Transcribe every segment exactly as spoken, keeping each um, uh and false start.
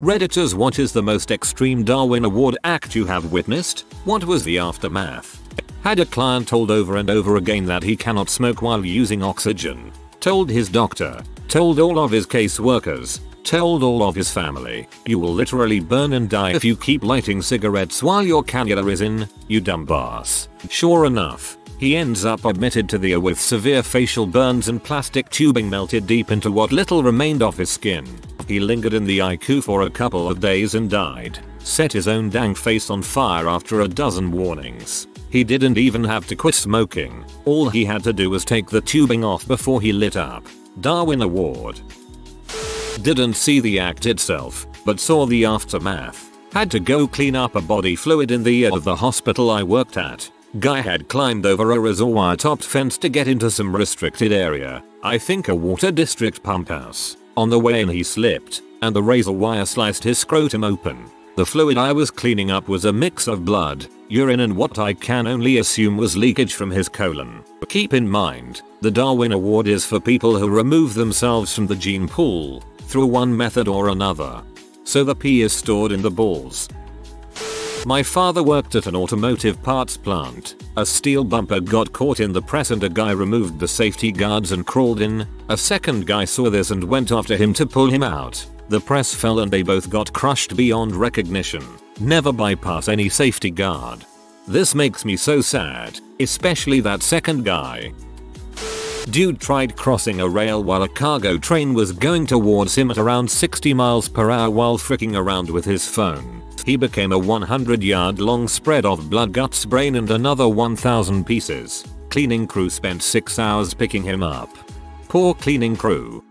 Redditors, what is the most extreme Darwin Award act you have witnessed? What was the aftermath? Had a client told over and over again that he cannot smoke while using oxygen. Told his doctor. Told all of his caseworkers. Told all of his family. You will literally burn and die if you keep lighting cigarettes while your cannula is in, you dumbass. Sure enough, he ends up admitted to the O with severe facial burns and plastic tubing melted deep into what little remained of his skin. He lingered in the I C U for a couple of days and died. Set his own dang face on fire after a dozen warnings. He didn't even have to quit smoking. All he had to do was take the tubing off before he lit up. Darwin Award. Didn't see the act itself, but saw the aftermath. Had to go clean up a body fluid in the yard of the hospital I worked at. Guy had climbed over a razor wire topped fence to get into some restricted area. I think a water district pump house. On the way in he slipped, and the razor wire sliced his scrotum open. The fluid I was cleaning up was a mix of blood, urine and what I can only assume was leakage from his colon. Keep in mind, the Darwin Award is for people who remove themselves from the gene pool, through one method or another. So the pee is stored in the balls. My father worked at an automotive parts plant. A steel bumper got caught in the press and a guy removed the safety guards and crawled in. A second guy saw this and went after him to pull him out. The press fell and they both got crushed beyond recognition. Never bypass any safety guard. This makes me so sad, especially that second guy. Dude tried crossing a rail while a cargo train was going towards him at around sixty miles per hour while fricking around with his phone. He became a one hundred yard long spread of blood, guts, brain and another one thousand pieces. Cleaning crew spent six hours picking him up. Poor cleaning crew.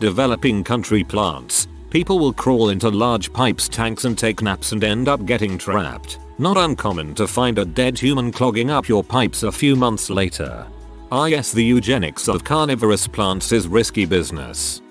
Developing country plants. People will crawl into large pipes, tanks and take naps and end up getting trapped. Not uncommon to find a dead human clogging up your pipes a few months later. Ah yes, the eugenics of carnivorous plants is risky business.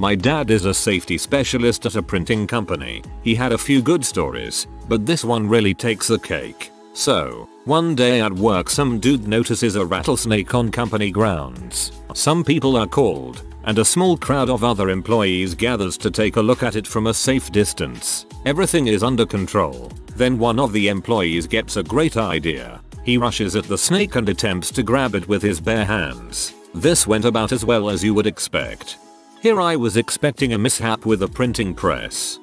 My dad is a safety specialist at a printing company. He had a few good stories, but this one really takes the cake. So, one day at work some dude notices a rattlesnake on company grounds. Some people are called, and a small crowd of other employees gathers to take a look at it from a safe distance. Everything is under control. Then one of the employees gets a great idea. He rushes at the snake and attempts to grab it with his bare hands. This went about as well as you would expect. Here I was expecting a mishap with a printing press.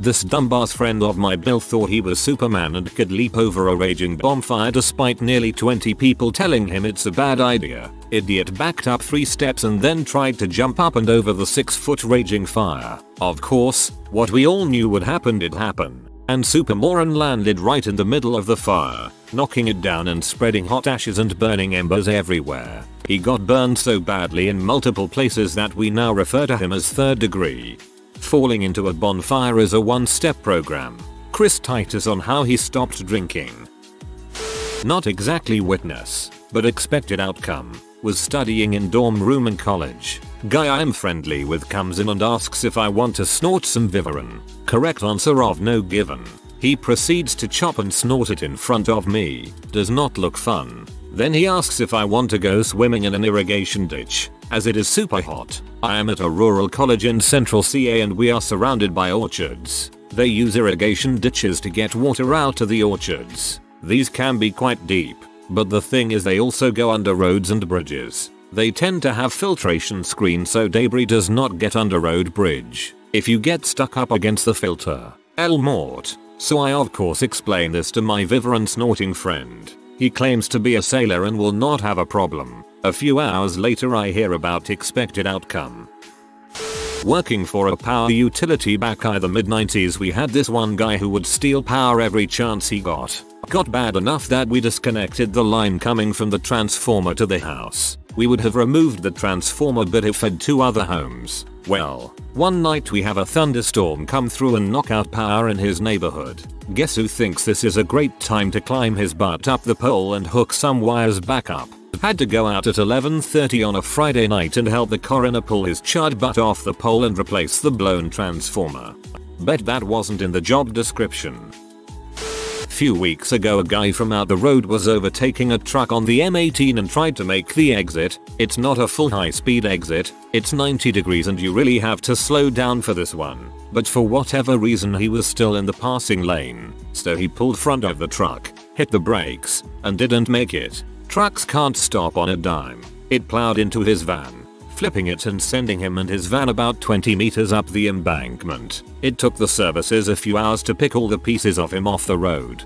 This dumbass friend of my Bill thought he was Superman and could leap over a raging bonfire despite nearly twenty people telling him it's a bad idea. Idiot backed up three steps and then tried to jump up and over the six foot raging fire. Of course, what we all knew would happen did happen. And Super Moron landed right in the middle of the fire, knocking it down and spreading hot ashes and burning embers everywhere. He got burned so badly in multiple places that we now refer to him as third degree. Falling into a bonfire is a one-step program. Chris Titus on how he stopped drinking. Not exactly witness, but expected outcome. Was studying in dorm room in college. Guy I'm friendly with comes in and asks if I want to snort some Vivarin. Correct answer of no given. He proceeds to chop and snort it in front of me. Does not look fun. Then he asks if I want to go swimming in an irrigation ditch, as it is super hot. I am at a rural college in central C A and we are surrounded by orchards. They use irrigation ditches to get water out to the orchards. These can be quite deep. But the thing is they also go under roads and bridges. They tend to have filtration screens so debris does not get under road bridge. If you get stuck up against the filter, el mort. So I of course explain this to my Vivarin snorting friend. He claims to be a sailor and will not have a problem. A few hours later I hear about expected outcome. Working for a power utility back in the mid nineties, we had this one guy who would steal power every chance he got. Got bad enough that we disconnected the line coming from the transformer to the house. We would have removed the transformer but it fed two other homes. Well, one night we have a thunderstorm come through and knock out power in his neighborhood. Guess who thinks this is a great time to climb his butt up the pole and hook some wires back up. Had to go out at eleven thirty on a Friday night and help the coroner pull his charred butt off the pole and replace the blown transformer. Bet that wasn't in the job description. Few weeks ago a guy from out the road was overtaking a truck on the M eighteen and tried to make the exit. It's not a full high-speed exit, it's ninety degrees and you really have to slow down for this one. But for whatever reason he was still in the passing lane, so he pulled front of the truck, hit the brakes, and didn't make it. Trucks can't stop on a dime. It plowed into his van, flipping it and sending him and his van about twenty meters up the embankment. It took the services a few hours to pick all the pieces of him off the road.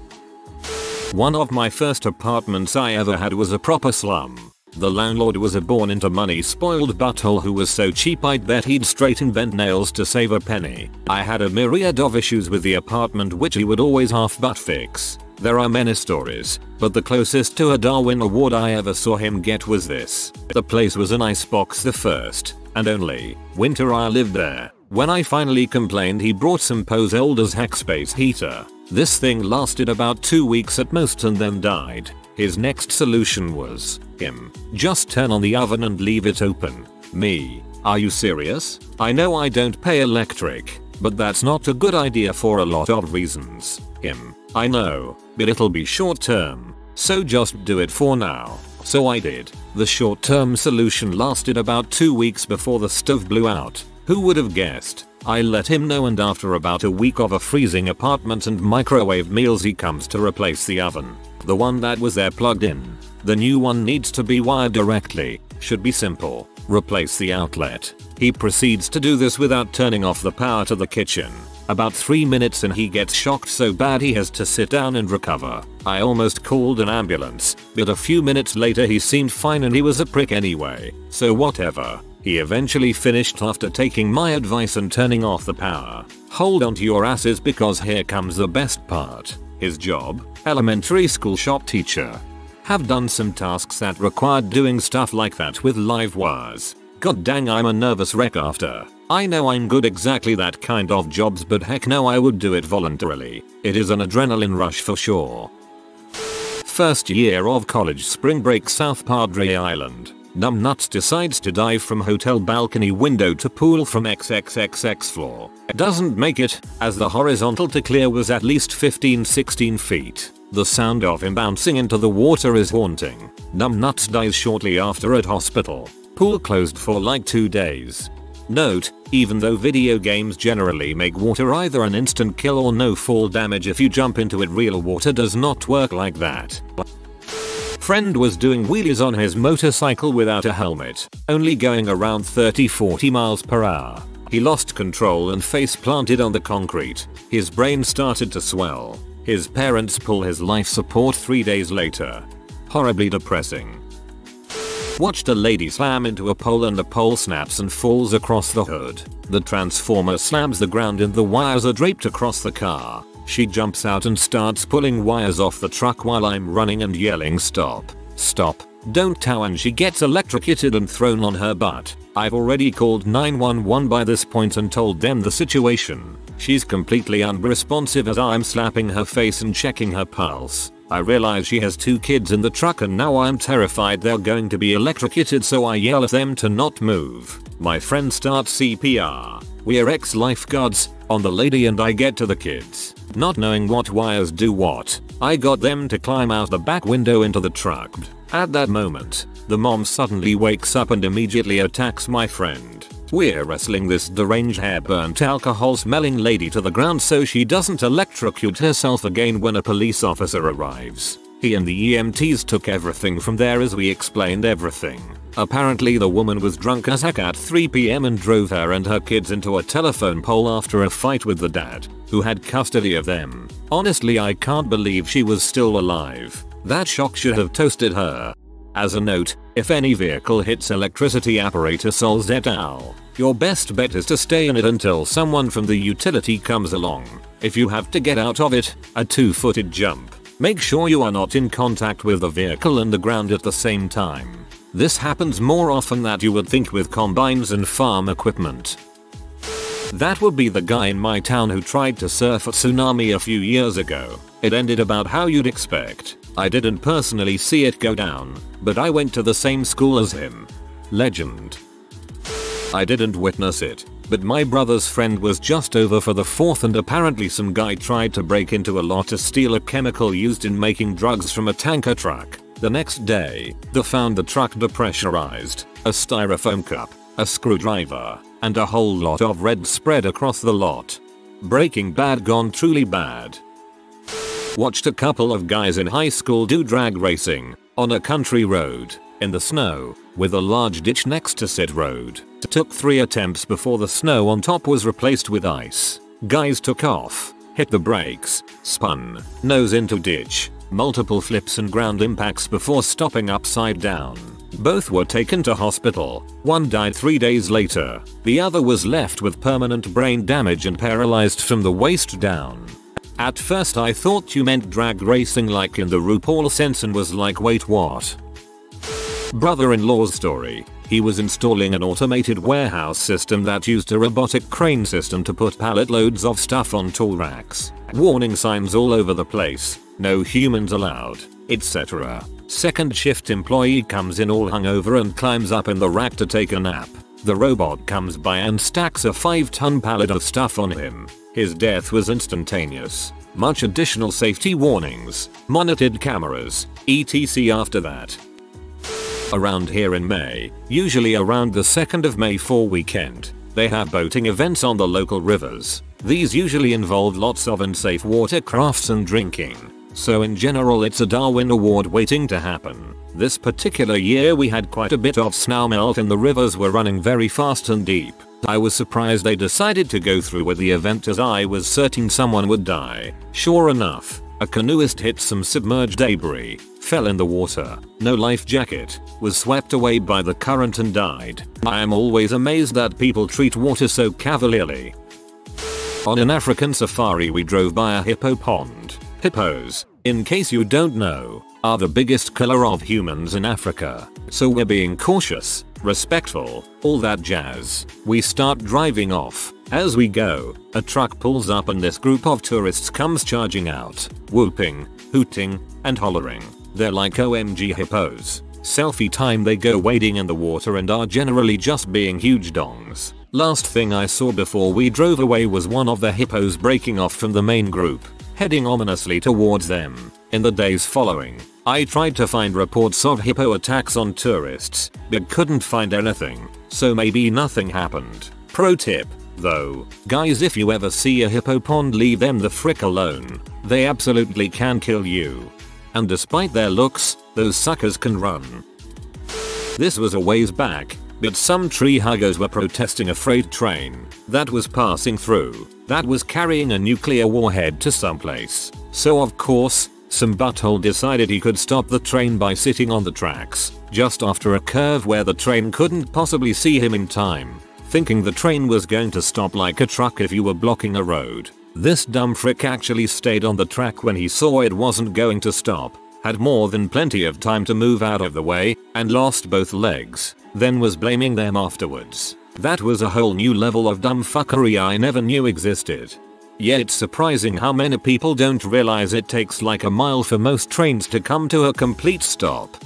One of my first apartments I ever had was a proper slum. The landlord was a born into money spoiled butthole who was so cheap I'd bet he'd straighten bent nails to save a penny. I had a myriad of issues with the apartment which he would always half butt fix. There are many stories, but the closest to a Darwin Award I ever saw him get was this. The place was an icebox, the first and only winter I lived there. When I finally complained he brought some pose old as heck space heater. This thing lasted about two weeks at most and then died. His next solution was, him, just turn on the oven and leave it open. Me, are you serious? I know I don't pay electric, but that's not a good idea for a lot of reasons. Him, I know, but it'll be short term, so just do it for now. So I did. The short term solution lasted about two weeks before the stove blew out. Who would have guessed? I let him know, and after about a week of a freezing apartment and microwave meals he comes to replace the oven. The one that was there plugged in. The new one needs to be wired directly. Should be simple. Replace the outlet. He proceeds to do this without turning off the power to the kitchen. About three minutes in he gets shocked so bad he has to sit down and recover. I almost called an ambulance, but a few minutes later he seemed fine and he was a prick anyway, so whatever. He eventually finished after taking my advice and turning off the power. Hold on to your asses because here comes the best part. His job, elementary school shop teacher. Have done some tasks that required doing stuff like that with live wires. God dang, I'm a nervous wreck after. I know I'm good exactly that kind of jobs, but heck no, I would do it voluntarily. It is an adrenaline rush for sure. First year of college, spring break, South Padre Island. Numbnuts decides to dive from hotel balcony window to pool from triple X floor. Doesn't make it, as the horizontal to clear was at least fifteen to sixteen feet. The sound of him bouncing into the water is haunting. Numbnuts dies shortly after at hospital. Pool closed for like two days. Note, even though video games generally make water either an instant kill or no fall damage if you jump into it, real water does not work like that. Friend was doing wheelies on his motorcycle without a helmet, only going around thirty to forty miles per hour. He lost control and face planted on the concrete. His brain started to swell. His parents pull his life support three days later. Horribly depressing. Watched a lady slam into a pole and the pole snaps and falls across the hood. The transformer slams the ground and the wires are draped across the car. She jumps out and starts pulling wires off the truck while I'm running and yelling stop, stop, don't tow, and she gets electrocuted and thrown on her butt. I've already called nine one one by this point and told them the situation. She's completely unresponsive as I'm slapping her face and checking her pulse. I realize she has two kids in the truck and now I'm terrified they're going to be electrocuted, so I yell at them to not move. My friend starts C P R. We're ex-lifeguards on the lady and I get to the kids, not knowing what wires do what. I got them to climb out the back window into the truck. At that moment, the mom suddenly wakes up and immediately attacks my friend. We're wrestling this deranged, hair-burnt, alcohol-smelling lady to the ground so she doesn't electrocute herself again when a police officer arrives. He and the E M Ts took everything from there as we explained everything. Apparently the woman was drunk as heck at three p m and drove her and her kids into a telephone pole after a fight with the dad, who had custody of them. Honestly, I can't believe she was still alive. That shock should have toasted her. As a note, if any vehicle hits electricity apparatus sols et al, your best bet is to stay in it until someone from the utility comes along. If you have to get out of it, a two-footed jump. Make sure you are not in contact with the vehicle and the ground at the same time. This happens more often than you would think with combines and farm equipment. That would be the guy in my town who tried to surf a tsunami a few years ago. It ended about how you'd expect. I didn't personally see it go down, but I went to the same school as him. Legend. I didn't witness it, but my brother's friend was just over for the fourth and apparently some guy tried to break into a lot to steal a chemical used in making drugs from a tanker truck. The next day, they found the truck depressurized, a styrofoam cup, a screwdriver, and a whole lot of red spread across the lot. Breaking Bad gone truly bad. Watched a couple of guys in high school do drag racing on a country road in the snow with a large ditch next to said road. It took three attempts before the snow on top was replaced with ice. Guys took off, hit the brakes, spun, nose into ditch, multiple flips and ground impacts before stopping upside down. Both were taken to hospital. One died three days later. The other was left with permanent brain damage and paralyzed from the waist down. At first I thought you meant drag racing like in the RuPaul sense and was like, wait, what? Brother-in-law's story. He was installing an automated warehouse system that used a robotic crane system to put pallet loads of stuff on tall racks. Warning signs all over the place, no humans allowed, et cetera. Second shift employee comes in all hungover and climbs up in the rack to take a nap. The robot comes by and stacks a five ton pallet of stuff on him. His death was instantaneous. Much additional safety warnings, monitored cameras, et cetera after that. Around here in May, usually around the second of May for weekend, they have boating events on the local rivers. These usually involve lots of unsafe water crafts and drinking. So in general it's a Darwin Award waiting to happen. This particular year we had quite a bit of snow melt and the rivers were running very fast and deep. I was surprised they decided to go through with the event as I was certain someone would die. Sure enough, a canoeist hit some submerged debris, fell in the water, no life jacket, was swept away by the current and died. I am always amazed that people treat water so cavalierly. On an African safari we drove by a hippo pond. Hippos, in case you don't know, are the biggest killer of humans in Africa. So we're being cautious, respectful, all that jazz. We start driving off. As we go, a truck pulls up and this group of tourists comes charging out, whooping, hooting, and hollering. They're like O M G hippos. Selfie time. They go wading in the water and are generally just being huge dongs. Last thing I saw before we drove away was one of the hippos breaking off from the main group, heading ominously towards them. In the days following, I tried to find reports of hippo attacks on tourists, but couldn't find anything, so maybe nothing happened. Pro tip, though, guys, if you ever see a hippo pond, leave them the frick alone. They absolutely can kill you. And despite their looks, those suckers can run. This was a ways back, but some tree huggers were protesting a freight train that was passing through that was carrying a nuclear warhead to someplace. So of course, some butthole decided he could stop the train by sitting on the tracks, just after a curve where the train couldn't possibly see him in time, thinking the train was going to stop like a truck if you were blocking a road. This dumb frick actually stayed on the track when he saw it wasn't going to stop, had more than plenty of time to move out of the way, and lost both legs, then was blaming them afterwards. That was a whole new level of dumb fuckery I never knew existed. Yet it's surprising how many people don't realize it takes like a mile for most trains to come to a complete stop.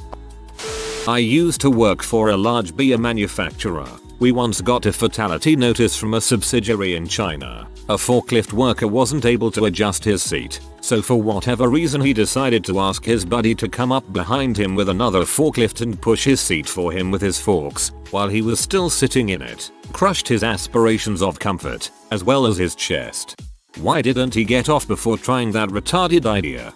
I used to work for a large beer manufacturer. We once got a fatality notice from a subsidiary in China. A forklift worker wasn't able to adjust his seat, so for whatever reason he decided to ask his buddy to come up behind him with another forklift and push his seat for him with his forks, while he was still sitting in it. Crushed his aspirations of comfort, as well as his chest. Why didn't he get off before trying that retarded idea?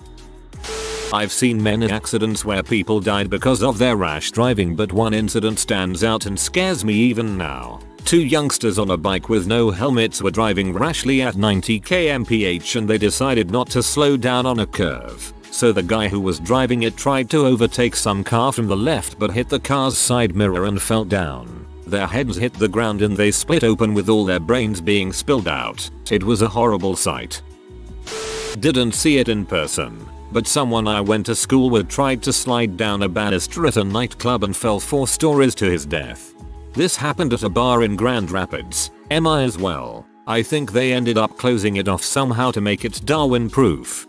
I've seen many accidents where people died because of their rash driving, but one incident stands out and scares me even now. Two youngsters on a bike with no helmets were driving rashly at ninety kilometers per hour and they decided not to slow down on a curve. So the guy who was driving it tried to overtake some car from the left but hit the car's side mirror and fell down. Their heads hit the ground and they split open with all their brains being spilled out. It was a horrible sight. Didn't see it in person, but someone I went to school with tried to slide down a banister at a nightclub and fell four stories to his death. This happened at a bar in Grand Rapids, Missouri as well. I think they ended up closing it off somehow to make it Darwin-proof.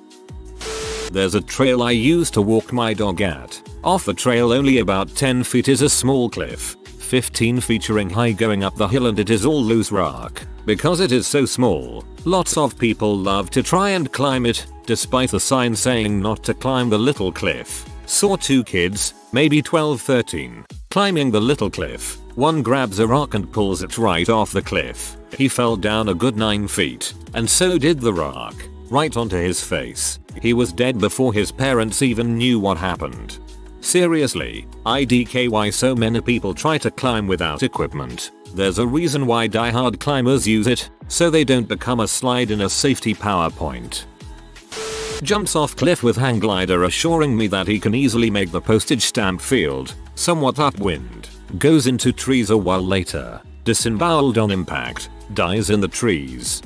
There's a trail I used to walk my dog at. Off the trail only about ten feet is a small cliff. fifteen featuring High Going Up the Hill, and it is all loose rock. Because it is so small, lots of people love to try and climb it, despite the sign saying not to climb the little cliff. Saw two kids, maybe twelve thirteen, climbing the little cliff. One grabs a rock and pulls it right off the cliff. He fell down a good nine feet, and so did the rock, right onto his face. He was dead before his parents even knew what happened. Seriously, I D K why so many people try to climb without equipment. There's a reason why diehard climbers use it, so they don't become a slide in a safety PowerPoint. Jumps off cliff with hang glider, assuring me that he can easily make the postage stamp field, somewhat upwind. Goes into trees a while later, disemboweled on impact, dies in the trees.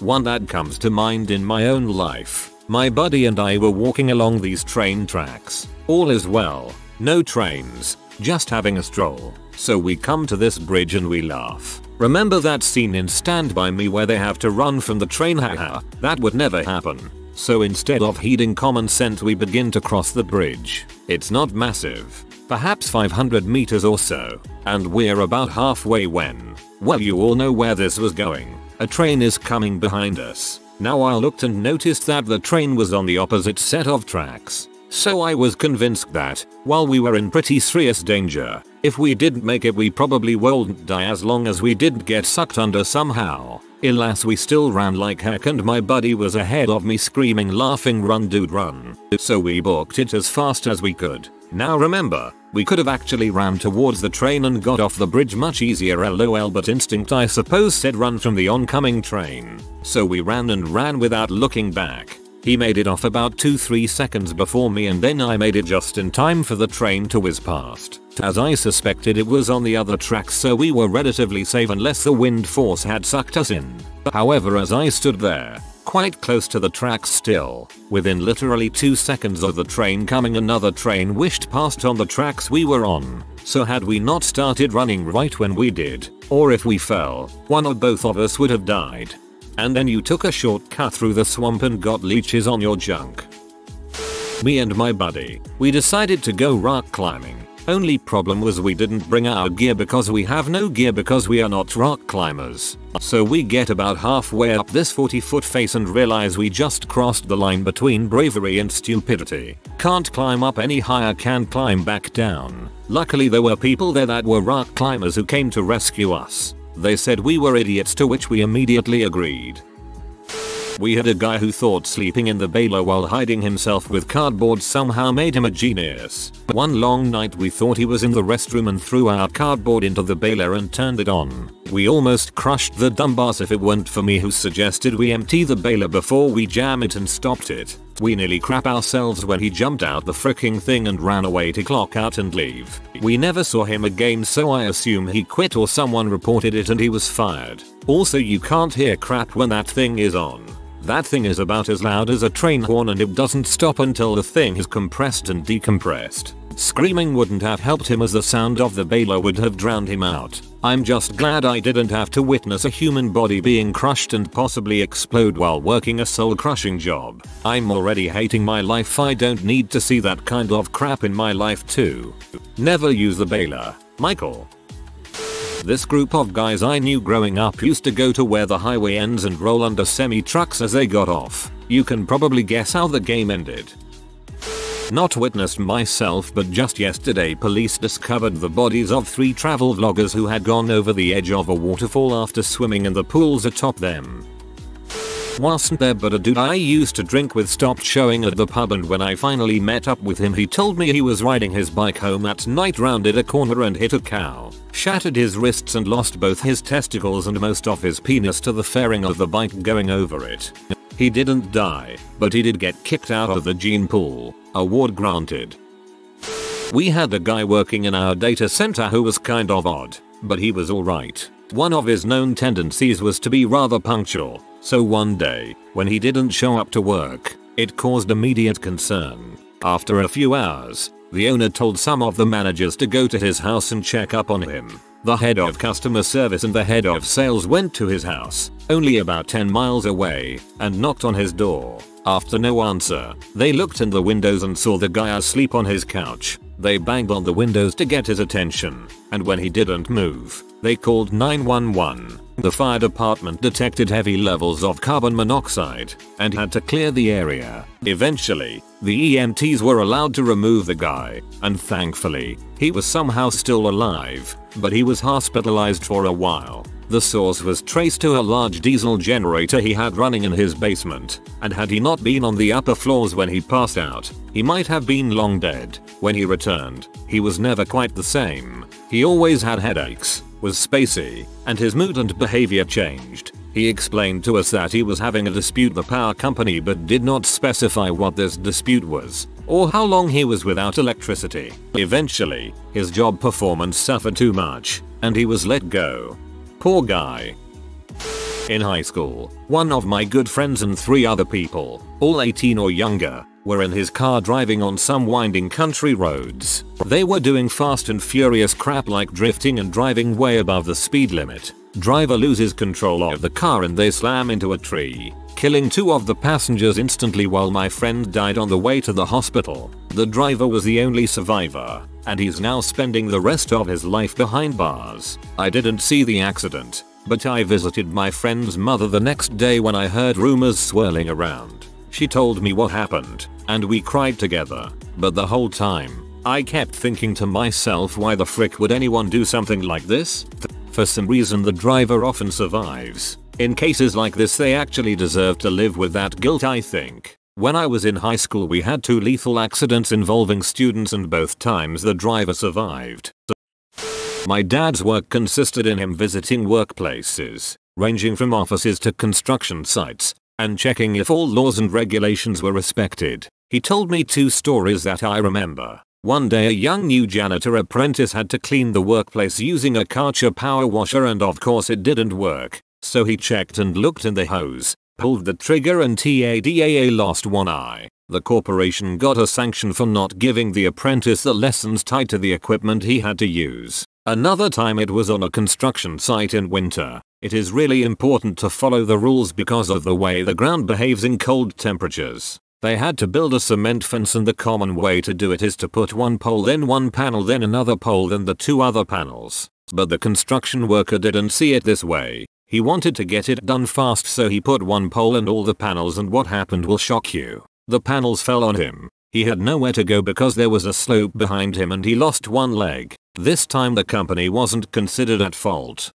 One that comes to mind in my own life. My buddy and I were walking along these train tracks. All is well, no trains, just having a stroll. So we come to this bridge and we laugh. Remember that scene in Stand By Me where they have to run from the train? Haha, that would never happen. So instead of heeding common sense, we begin to cross the bridge. It's not massive, perhaps five hundred meters or so, and we're about halfway when, well, you all know where this was going. A train is coming behind us. Now I looked and noticed that the train was on the opposite set of tracks. So I was convinced that, while we were in pretty serious danger, if we didn't make it we probably wouldn't die as long as we didn't get sucked under somehow. Alas, we still ran like heck and my buddy was ahead of me screaming, laughing, "Run dude, run." So we booked it as fast as we could. Now remember, we could have actually ran towards the train and got off the bridge much easier, lol, but instinct I suppose said run from the oncoming train. So we ran and ran without looking back. He made it off about two to three seconds before me, and then I made it just in time for the train to whiz past. As I suspected, it was on the other track, so we were relatively safe unless the wind force had sucked us in. However, as I stood there, quite close to the track still, within literally two seconds of the train coming, another train whizzed past on the tracks we were on. So had we not started running right when we did, or if we fell, one or both of us would have died. And then you took a shortcut through the swamp and got leeches on your junk. Me and my buddy, we decided to go rock climbing. Only problem was we didn't bring our gear because we have no gear because we are not rock climbers. So we get about halfway up this forty foot face and realize we just crossed the line between bravery and stupidity. Can't climb up any higher, can't climb back down. Luckily there were people there that were rock climbers who came to rescue us. They said we were idiots, to which we immediately agreed. We had a guy who thought sleeping in the baler while hiding himself with cardboard somehow made him a genius. One long night we thought he was in the restroom and threw our cardboard into the baler and turned it on. We almost crushed the dumbbells if it weren't for me, who suggested we empty the baler before we jam it, and stopped it. We nearly crap ourselves when he jumped out the fricking thing and ran away to clock out and leave. We never saw him again, so I assume he quit or someone reported it and he was fired. Also, you can't hear crap when that thing is on. That thing is about as loud as a train horn and it doesn't stop until the thing is compressed and decompressed. Screaming wouldn't have helped him as the sound of the baler would have drowned him out. I'm just glad I didn't have to witness a human body being crushed and possibly explode while working a soul-crushing job. I'm already hating my life, I don't need to see that kind of crap in my life too. Never use the baler, Michael. This group of guys I knew growing up used to go to where the highway ends and roll under semi-trucks as they got off. You can probably guess how the game ended. Not witnessed myself, but just yesterday police discovered the bodies of three travel vloggers who had gone over the edge of a waterfall after swimming in the pools atop them. Wasn't there, but a dude I used to drink with stopped showing at the pub, and when I finally met up with him he told me he was riding his bike home at night, rounded a corner and hit a cow, shattered his wrists and lost both his testicles and most of his penis to the fairing of the bike going over it. He didn't die, but he did get kicked out of the gene pool. Award granted. We had a guy working in our data center who was kind of odd, but he was alright. One of his known tendencies was to be rather punctual, so one day, when he didn't show up to work, it caused immediate concern. After a few hours, the owner told some of the managers to go to his house and check up on him. The head of customer service and the head of sales went to his house, only about ten miles away, and knocked on his door. After no answer, they looked in the windows and saw the guy asleep on his couch. They banged on the windows to get his attention, and when he didn't move, they called nine one one. The fire department detected heavy levels of carbon monoxide and had to clear the area. Eventually, the E M Ts were allowed to remove the guy, and thankfully, he was somehow still alive, but he was hospitalized for a while. The source was traced to a large diesel generator he had running in his basement, and had he not been on the upper floors when he passed out, he might have been long dead. When he returned, he was never quite the same. He always had headaches, was spacey, and his mood and behavior changed. He explained to us that he was having a dispute with the power company but did not specify what this dispute was, or how long he was without electricity. Eventually, his job performance suffered too much, and he was let go. Poor guy. In high school, one of my good friends and three other people, all eighteen or younger, were in his car driving on some winding country roads. They were doing fast and furious crap like drifting and driving way above the speed limit. Driver loses control of the car and they slam into a tree, killing two of the passengers instantly, while my friend died on the way to the hospital. The driver was the only survivor, and he's now spending the rest of his life behind bars. I didn't see the accident, but I visited my friend's mother the next day when I heard rumors swirling around. She told me what happened, and we cried together, but the whole time, I kept thinking to myself, why the frick would anyone do something like this? For some reason the driver often survives. In cases like this they actually deserve to live with that guilt, I think. When I was in high school we had two lethal accidents involving students, and both times the driver survived. My dad's work consisted in him visiting workplaces, ranging from offices to construction sites, and checking if all laws and regulations were respected. He told me two stories that I remember. One day a young new janitor apprentice had to clean the workplace using a Karcher power washer, and of course it didn't work, so he checked and looked in the hose, pulled the trigger, and TADAA lost one eye. The corporation got a sanction for not giving the apprentice the lessons tied to the equipment he had to use. Another time it was on a construction site in winter. It is really important to follow the rules because of the way the ground behaves in cold temperatures. They had to build a cement fence, and the common way to do it is to put one pole, then one panel, then another pole, then the two other panels. But the construction worker didn't see it this way. He wanted to get it done fast, so he put one pole and all the panels, and what happened will shock you. The panels fell on him. He had nowhere to go because there was a slope behind him, and he lost one leg. This time the company wasn't considered at fault.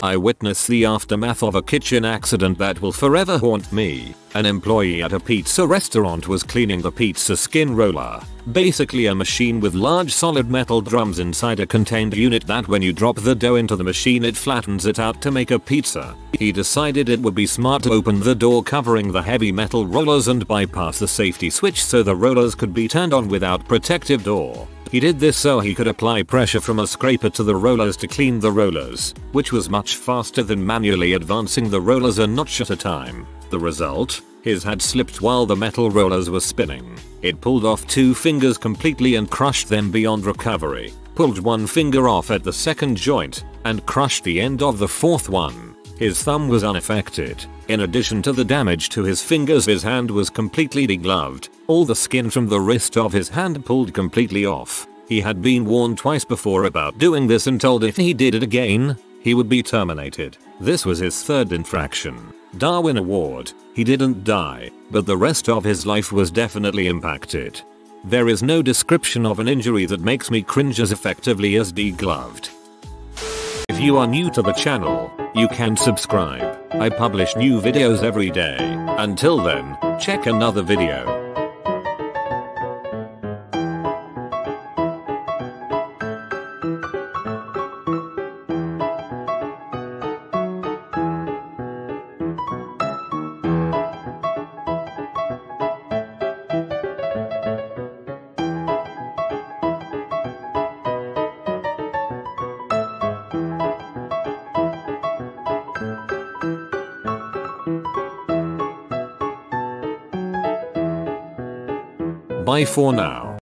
I witnessed the aftermath of a kitchen accident that will forever haunt me. An employee at a pizza restaurant was cleaning the pizza skin roller, basically a machine with large solid metal drums inside a contained unit that when you drop the dough into the machine it flattens it out to make a pizza. He decided it would be smart to open the door covering the heavy metal rollers and bypass the safety switch so the rollers could be turned on without protective door. He did this so he could apply pressure from a scraper to the rollers to clean the rollers, which was much faster than manually advancing the rollers a notch at a time. The result? His had slipped while the metal rollers were spinning. It pulled off two fingers completely and crushed them beyond recovery, pulled one finger off at the second joint, and crushed the end of the fourth one. His thumb was unaffected. In addition to the damage to his fingers, his hand was completely degloved. All the skin from the wrist of his hand pulled completely off. He had been warned twice before about doing this and told if he did it again, he would be terminated. This was his third infraction. Darwin Award. He didn't die, but the rest of his life was definitely impacted. There is no description of an injury that makes me cringe as effectively as degloved. If you are new to the channel, you can subscribe. I publish new videos every day. Until then, check another video. Bye for now.